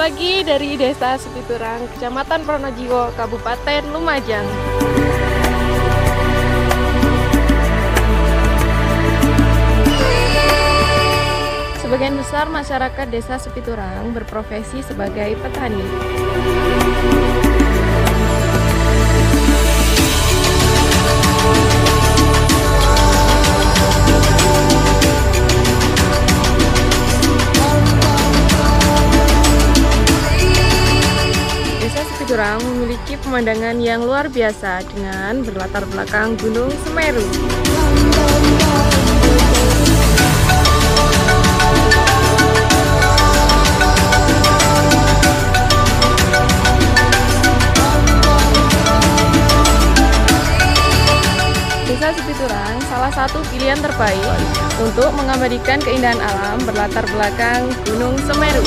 pagi dari Desa Supit Urang, Kecamatan Pronojiwo, Kabupaten Lumajang. Sebagian besar masyarakat Desa Supit Urang berprofesi sebagai petani. Urang memiliki pemandangan yang luar biasa dengan berlatar belakang Gunung Semeru. Desa Supit Urang salah satu pilihan terbaik untuk mengabadikan keindahan alam berlatar belakang Gunung Semeru.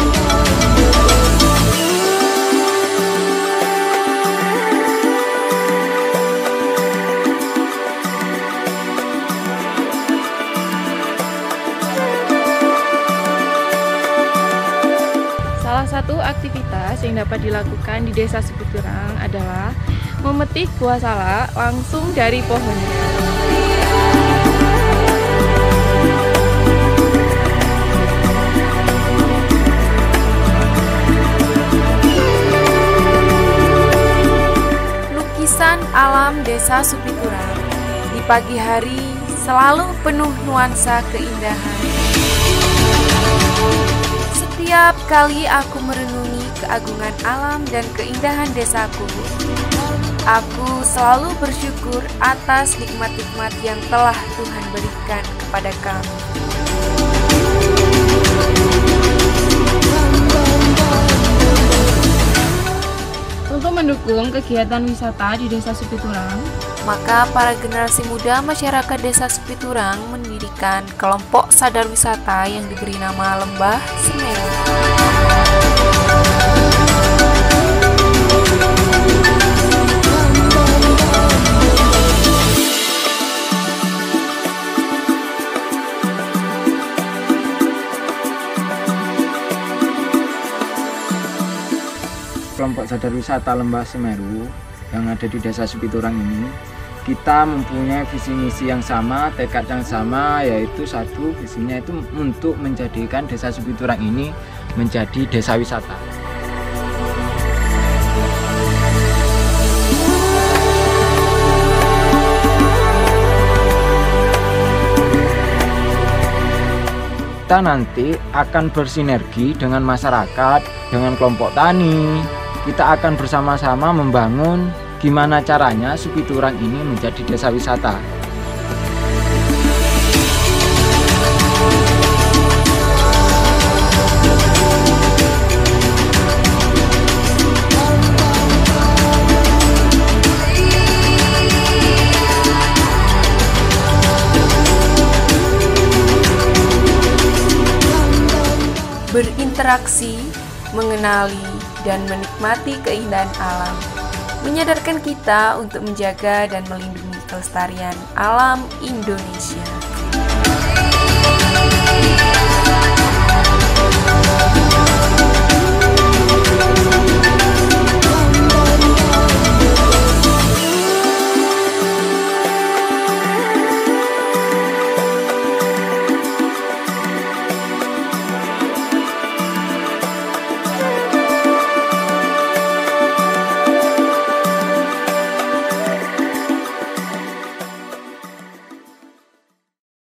Salah satu aktivitas yang dapat dilakukan di Desa Supit Urang adalah memetik buah salak langsung dari pohonnya. Lukisan alam Desa Supit Urang di pagi hari selalu penuh nuansa keindahan. Setiap kali aku merenungi keagungan alam dan keindahan desaku, aku selalu bersyukur atas nikmat-nikmat yang telah Tuhan berikan kepada kami. Untuk mendukung kegiatan wisata di Desa Supit Urang, maka para generasi muda masyarakat Desa Supit Urang mendirikan kelompok sadar wisata yang diberi nama Lembah Semeru. Kelompok sadar wisata Lembah Semeru yang ada di Desa Supit Urang ini, kita mempunyai visi misi yang sama, tekad yang sama, yaitu satu, visinya itu untuk menjadikan Desa Supit Urang ini menjadi desa wisata. Kita nanti akan bersinergi dengan masyarakat, dengan kelompok tani. Kita akan bersama-sama membangun gimana caranya Supit Urang ini menjadi desa wisata. Berinteraksi, mengenali, dan menikmati keindahan alam menyadarkan kita untuk menjaga dan melindungi kelestarian alam Indonesia.